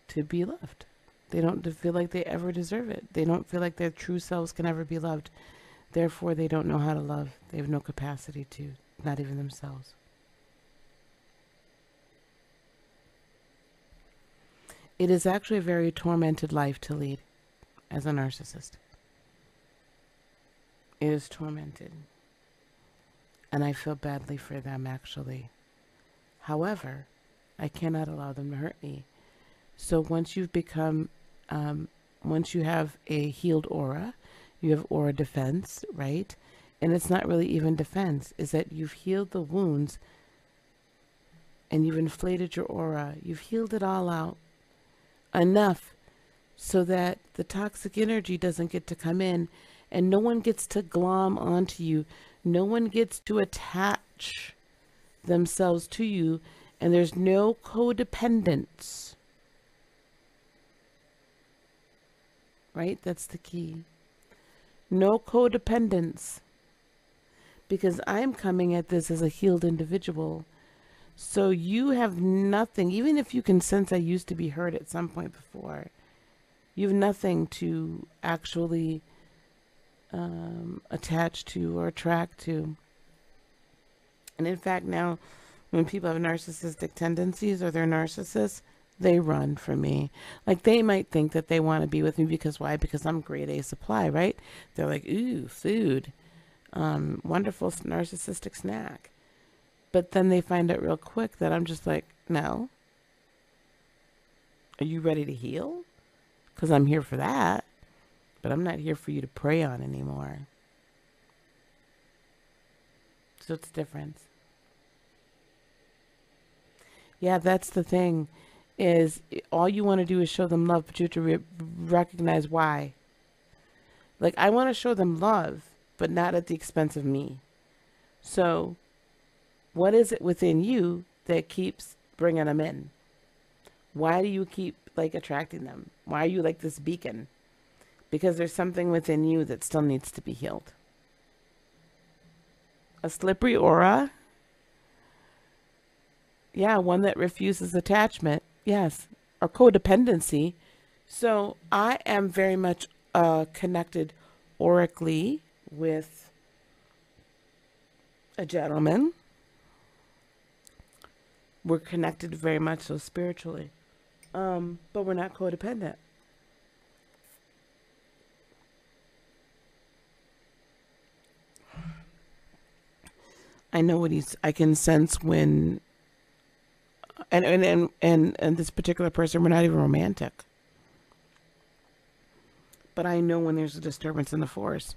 to be loved. They don't feel like they ever deserve it. They don't feel like their true selves can ever be loved. Therefore, they don't know how to love. They have no capacity to, not even themselves. It is actually a very tormented life to lead as a narcissist. It is tormented. And I feel badly for them, actually. However, I cannot allow them to hurt me. So once you've become, um, once you have a healed aura, you have aura defense, right? And it's not really even defense. Is that you've healed the wounds and you've inflated your aura. You've healed it all out enough so that the toxic energy doesn't get to come in and no one gets to glom onto you. No one gets to attach themselves to you, and there's no codependence. Right? That's the key. No codependence, because I'm coming at this as a healed individual. So you have nothing, even if you can sense I used to be hurt at some point before, you have nothing to actually um, attach to or attract to. And in fact, now when people have narcissistic tendencies or they're narcissists, they run for me. Like, they might think that they want to be with me because why? Because I'm grade A supply, right? They're like, ooh, food, um, wonderful narcissistic snack. But then they find out real quick that I'm just like, no. Are you ready to heal? Because I'm here for that, but I'm not here for you to prey on anymore. So it's different. Yeah, that's the thing. Is all you want to do is show them love, but you have to re recognize why. Like, I want to show them love, but not at the expense of me. So what is it within you that keeps bringing them in? Why do you keep like attracting them? Why are you like this beacon? Because there's something within you that still needs to be healed. A slippery aura. Yeah. One that refuses attachment. Yes, or codependency. So I am very much uh, connected oracally with a gentleman. We're connected very much so spiritually, um, but we're not codependent. I know what he's, I can sense when. And, and and and and this particular person, we're not even romantic, but I know when there's a disturbance in the force,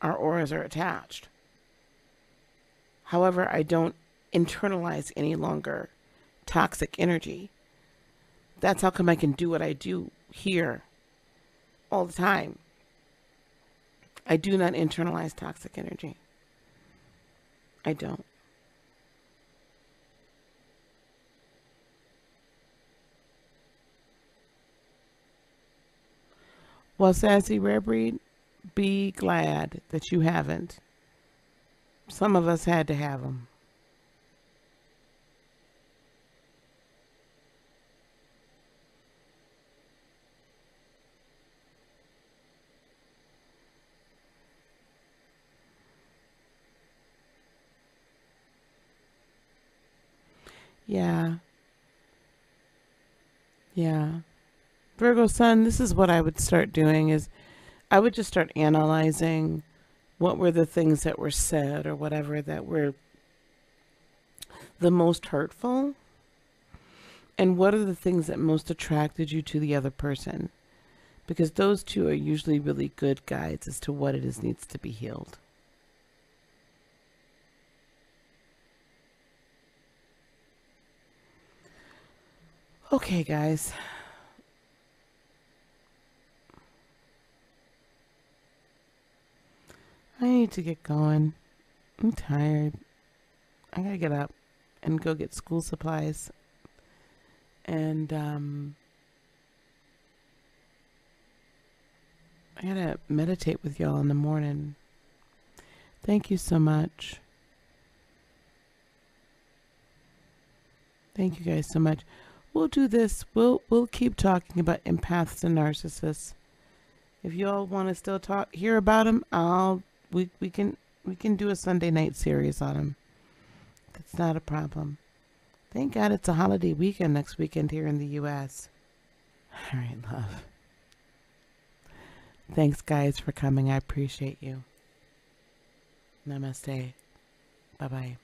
our auras are attached. However, I don't internalize any longer toxic energy. That's how come I can do what I do here all the time. I do not internalize toxic energy. I don't. Well, Sassy Rare Breed, be glad that you haven't. Some of us had to have them. Yeah. Yeah. Virgo sun, this is what I would start doing is I would just start analyzing what were the things that were said or whatever that were the most hurtful, and what are the things that most attracted you to the other person, because those two are usually really good guides as to what it is needs to be healed. Okay, guys. I need to get going. I'm tired. I gotta get up and go get school supplies. And um, I gotta meditate with y'all in the morning. Thank you so much. Thank you guys so much. We'll do this. We'll we'll keep talking about empaths and narcissists. If you all want to still talk, hear about them, I'll we we can we can do a Sunday night series on them. That's not a problem. Thank God it's a holiday weekend next weekend here in the U S All right, love. Thanks, guys, for coming. I appreciate you. Namaste. Bye bye.